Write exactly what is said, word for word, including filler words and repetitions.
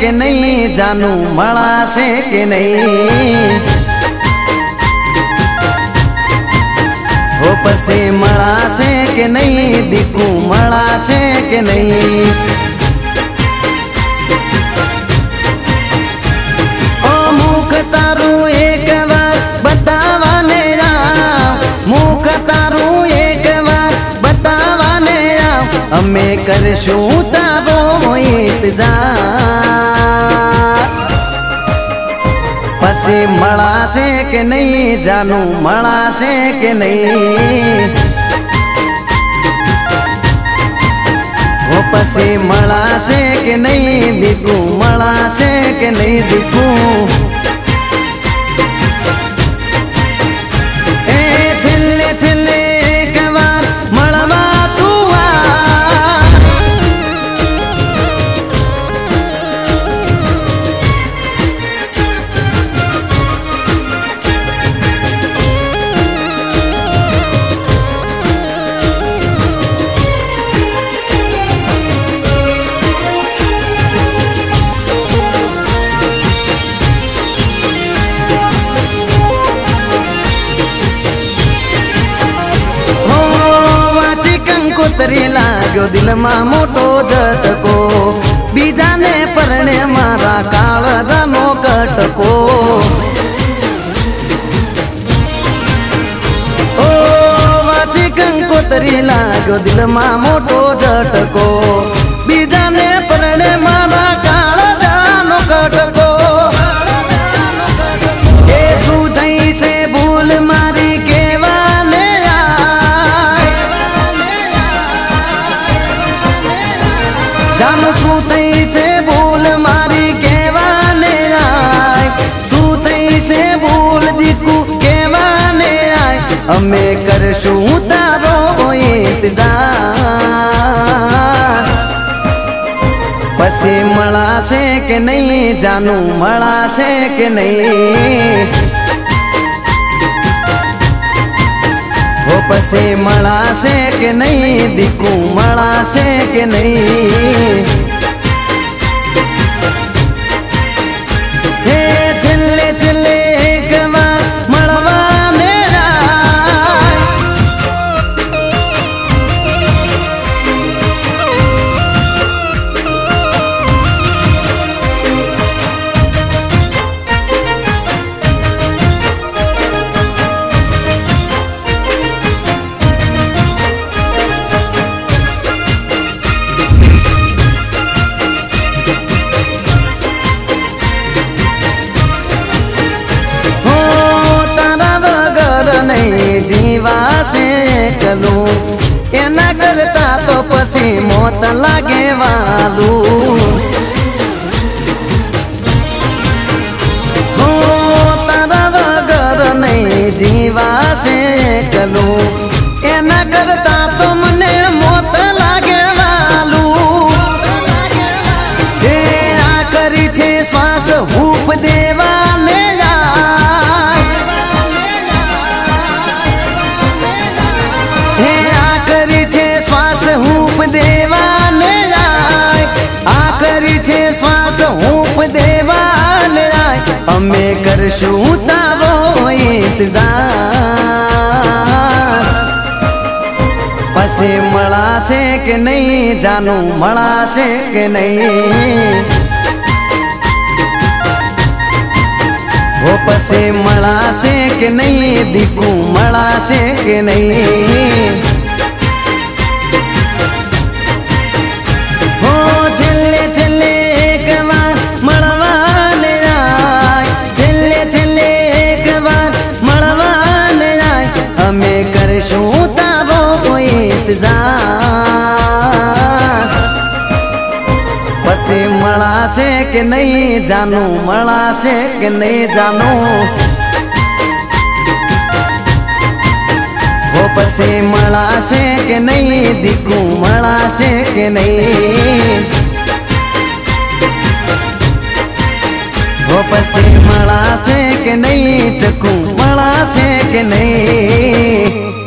के नहीं, जानू मणा से के नहीं, हो पसे मणा से के नहीं, दिखू मणा से के नहीं। ओ मुख तारू एक बार बतावाने जा, मुख तारू एक बार बतावाने जा, हमें करशू पसे मणा से के नहीं, जानू मणा से के नहीं, वो पसे मणा से के नहीं, दिखू मणा से के नहीं, दिखू लाग्यो दिल मा मोटो झटको, बीजाने परणे मारा काळजानो कटको। ओ वाची कंकोतरी लाग्यो दिल मा मोटो झटको, बीजाने परणे मारा काळजानो कटको। हमें करशू तारो इंतजार पसे मणा से के नहीं, जानू मणा से के नहीं, वो पसे मणा से के नहीं, दिखू मणा से के नहीं। मौत लागे वालू हो तारा वगर नहीं, जीवा से कलू एना करता तुमने मौत लागे वालू। हे आ करी छे श्वास हूप देवा ने जा, हे आ करी छे श्वास हूप दे हमें करशू तारो इंतजार पसे मणा से के नहीं, जानू मणा से के नहीं, वो पसे मणा से के नहीं, दिखू मणा से के नहीं। पसे मणा से के नहीं, जानू मणा से के नहीं, जानू वो पसे मणा से के नहीं, दिखू मणा से के नहीं, वो पसे मणा से के नहीं, चखू मणा से के नहीं।